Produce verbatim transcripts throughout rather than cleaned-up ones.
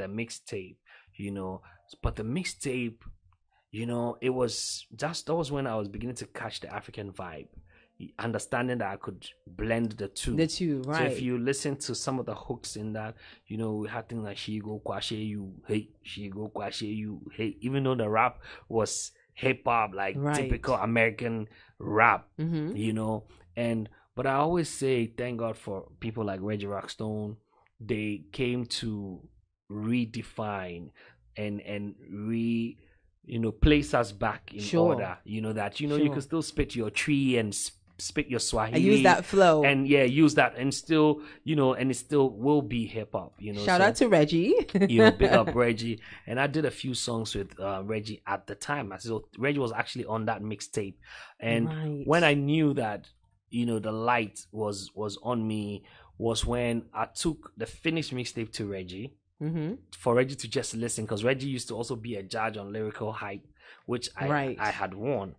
on the mixtape, you know. But the mixtape, you know, it was just, that was when I was beginning to catch the African vibe, understanding that I could blend the two. The two, right. So if you listen to some of the hooks in that, you know, we had things like she go kwashe you, hey, she go kwashe you, hey. Even though the rap was hip hop, like right. typical American rap, mm-hmm. you know. And but I always say thank God for people like Reggie Rockstone. They came to redefine and and re you know place us back in sure. order. You know that you know sure. you can still spit your tree and sp spit your Swahili and use that flow and yeah use that and still you know and it still will be hip hop. You know, shout so, out to Reggie. You know, big up Reggie. And I did a few songs with uh, Reggie at the time. So Reggie was actually on that mixtape, and right. when I knew that you know the light was was on me. Was when I took the finished mixtape to Reggie mm-hmm. for Reggie to just listen, because Reggie used to also be a judge on Lyrical Hype, which I right. I had won,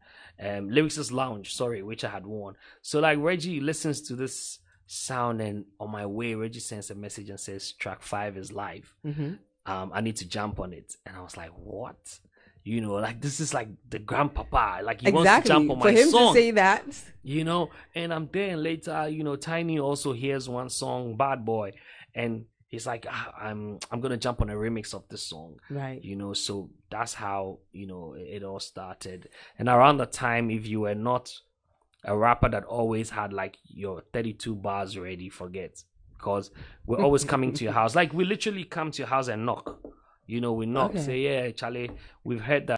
um, Lyrics is Lounge, sorry, which I had won. So like Reggie listens to this sound, and on my way, Reggie sends a message and says track five is live. Mm-hmm. Um, I need to jump on it, and I was like, what? You know, like this is like the grandpapa, like he exactly. wants to jump on my song. For him song, to say that, you know. And I'm there, and later, you know, Tiny also hears one song, Bad Boy, and he's like, ah, I'm I'm gonna jump on a remix of this song, right? You know, so that's how you know it, it all started. And around the time, if you were not a rapper that always had like your thirty-two bars ready, forget, because we're always coming to your house. Like we literally come to your house and knock. You know, we knock, okay. say, yeah, Charlie, we've heard that.